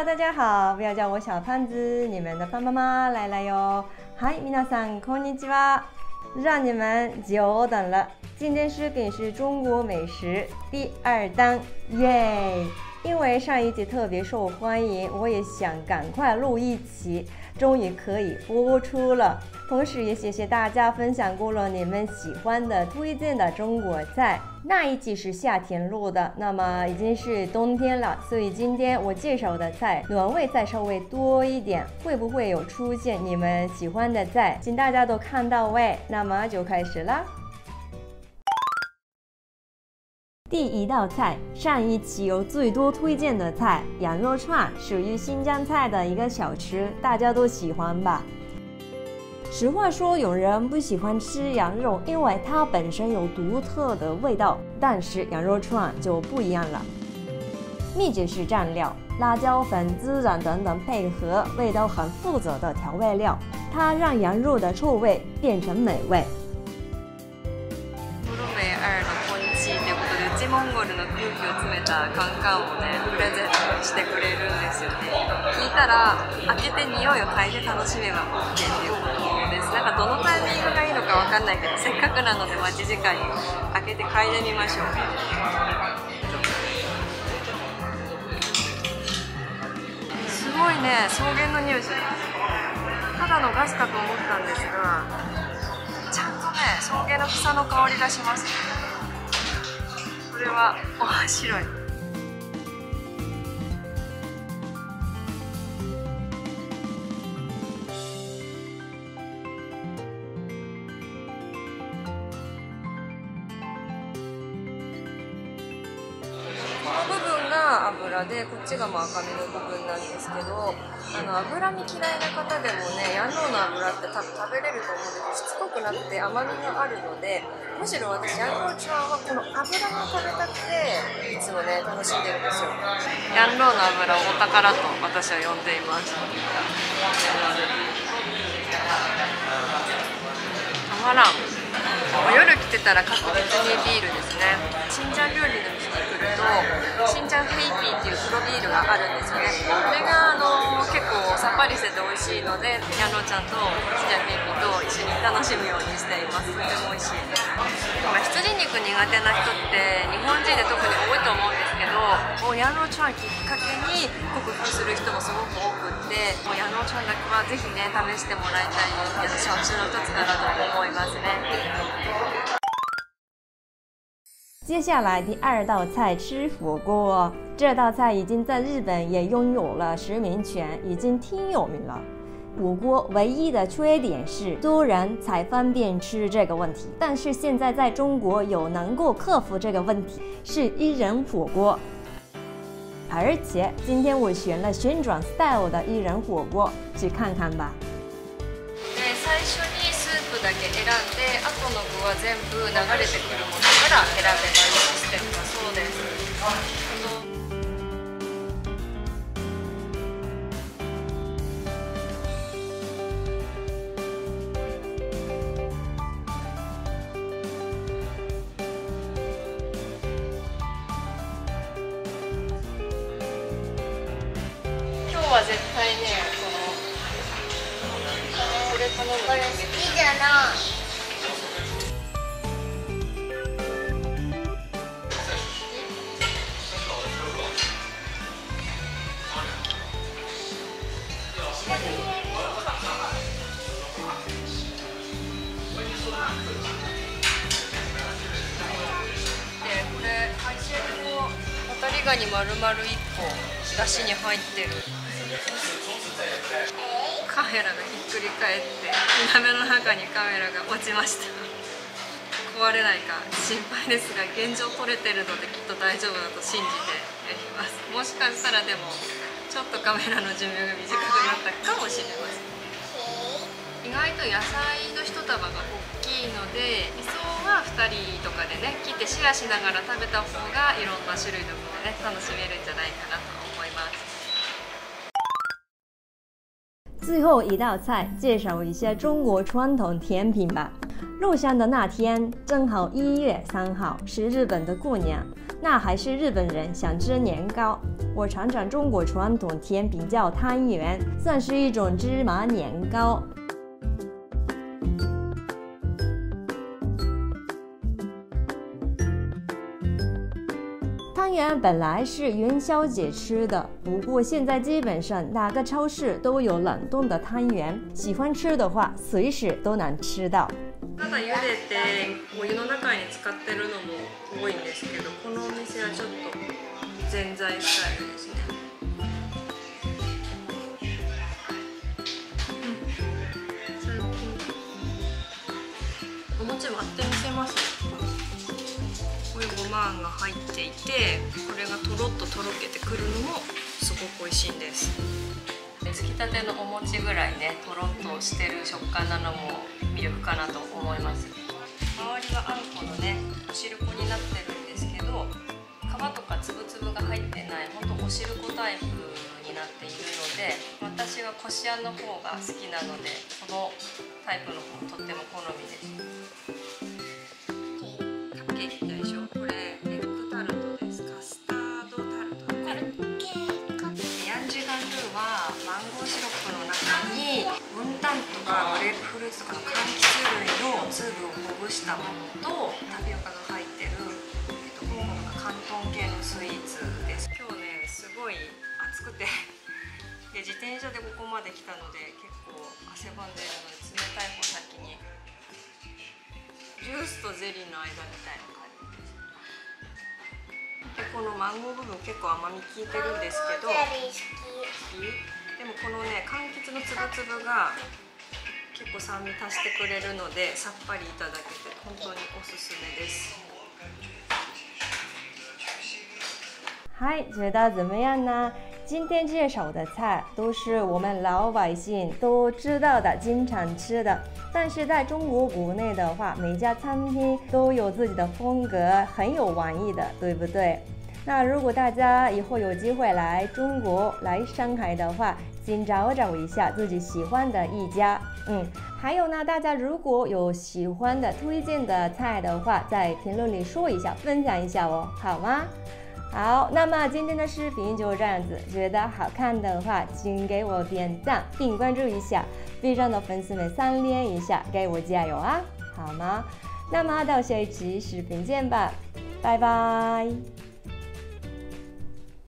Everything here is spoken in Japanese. Hello， 大家好，不要叫我小胖子，你们的胖妈妈来了哟。嗨，皆さんこんにちは，让你们久等了。今天是梗是中国美食第二单，耶！因为上一集特别受欢迎，我也想赶快录一期，终于可以播出了。同时也谢谢大家分享过了你们喜欢的、推荐的中国菜。那一集是夏天录的，那么已经是冬天了，所以今天我介绍的菜暖胃菜稍微多一点，会不会有出现你们喜欢的菜？请大家都看到位，那么就开始啦。第一道菜，上一期有最多推荐的菜，羊肉串，属于新疆菜的一个小吃，大家都喜欢吧？实话说，有人不喜欢吃羊肉，因为它本身有独特的味道，但是羊肉串就不一样了。秘诀是蘸料，辣椒粉、孜然等等配合，味道很复杂的调味料，它让羊肉的臭味变成美味。モンゴルの空気を詰めたカンカンをね、プレゼントしてくれるんですよね。聞いたら、開けて匂いを嗅いで楽しめば OK っていうことです。なんかどのタイミングがいいのかわかんないけど、せっかくなので待ち時間に開けて嗅いでみましょう。すごいね、草原の匂いする。ただのガスかと思ったんですが、ちゃんとね、草原の草の香りがしますね。これは面白い。この部分が油で、こっちがまあ赤身の部分なんですけど、脂身嫌いな方でもね、羊肉の脂って多分食べれると思うんです。しつこくなくて甘みがあるので、むしろ私、羊肉ちゃんはこの脂が食べたくて、いつもね、楽しんでるんですよ。羊肉の脂をお宝と私は呼んでいます。たまらん。夜来てたら確実にビールですね。新疆料理の店に来ると、新疆ヘイピーっていう黒ビールがあるんですよね。これが結構さっぱりしてて美味しいので、羊肉ちゃんと新疆ヘイピーと一緒に楽しむようにしています。とても美味しいです。羊肉苦手な人って日本人で特に多いと思うんですけど、羊肉ちゃんきっかけに克服する人もすごく多くって、羊肉ちゃんだけはぜひね、試してもらいたい小吃の一つかなと思いますね。接下来第二道菜吃火锅，这道菜已经在日本也拥有了实名权，已经挺有名了。火锅唯一的缺点是多人才方便吃这个问题，但是现在在中国有能够克服这个问题，是一人火锅。而且今天我选了旋转 style 的一人火锅，去看看吧。最初にスープだけ選んで、あとの具は全部流れてくるものから選べばいいシステムだそうです。今日は絶対ね。これ好きじゃな。で、これ海鮮の渡りガニ丸々1個だしに入ってる。カメラがひっくり返って、鍋の中にカメラが落ちました。壊れないか心配ですが、現状撮れてるのできっと大丈夫だと信じてやります。もしかしたらでもちょっとカメラの寿命が短くなったかもしれません。意外と野菜の一束が大きいので、理想は2人とかでね、切ってシェアしながら食べた方がいろんな種類のものをね、楽しめるんじゃないかなと思います。最后一道菜，介绍一下中国传统甜品吧。入乡的那天正好1月3号是日本的过年，那还是日本人想吃年糕。我尝尝中国传统甜品叫汤圆，算是一种芝麻年糕。汤圆本来是元宵节吃的，不过现在基本上哪个超市都有冷冻的汤圆，喜欢吃的话随时都能吃到。ただ茹でてお湯の中に使ってるのも多いんですけど、このお店はちょっとぜんざいスタイルですね。お餅割ってみせますね。こういうごまあんが入っていて、これがとろっととろけてくるのもすごく美味しいんです。つきたてのお餅ぐらいね、とろっとしてる食感なのも魅力かなと思います。周りはあんこのね、お汁粉になってるんですけど、皮とかつぶつぶが入ってない、ほんとお汁粉タイプになっているので、私はこしあんの方が好きなので、このタイプの方とっても好みです。グレープフルーツとかの柑橘類の粒をほぐしたものとタピオカが入ってる、本物の広東系のスイーツです。今日ねすごい暑くてで、自転車でここまで来たので結構汗ばんでいるので、冷たい方先にジュースとゼリーの間みたいな感じです。でこのマンゴー部分結構甘み効いてるんですけど、でもこのね柑橘の粒々が結構酸味足してくれるので、さっぱりいただけて本当におすすめです。はい、觉得怎么样呢？今天介绍的菜都是我们老百姓都知道的、经常吃的，但是在中国国内的话，每家餐厅都有自己的风格，很有玩意的，对不对？那如果大家以后有机会来中国、来上海的话，请找找一下自己喜欢的一家。还有呢，大家如果有喜欢的、推荐的菜的话，在评论里说一下，分享一下哦，好吗？好，那么今天的视频就这样子，觉得好看的话，请给我点赞并关注一下，B站的粉丝们3连一下，给我加油啊，好吗？那么到下一期视频见吧，拜拜。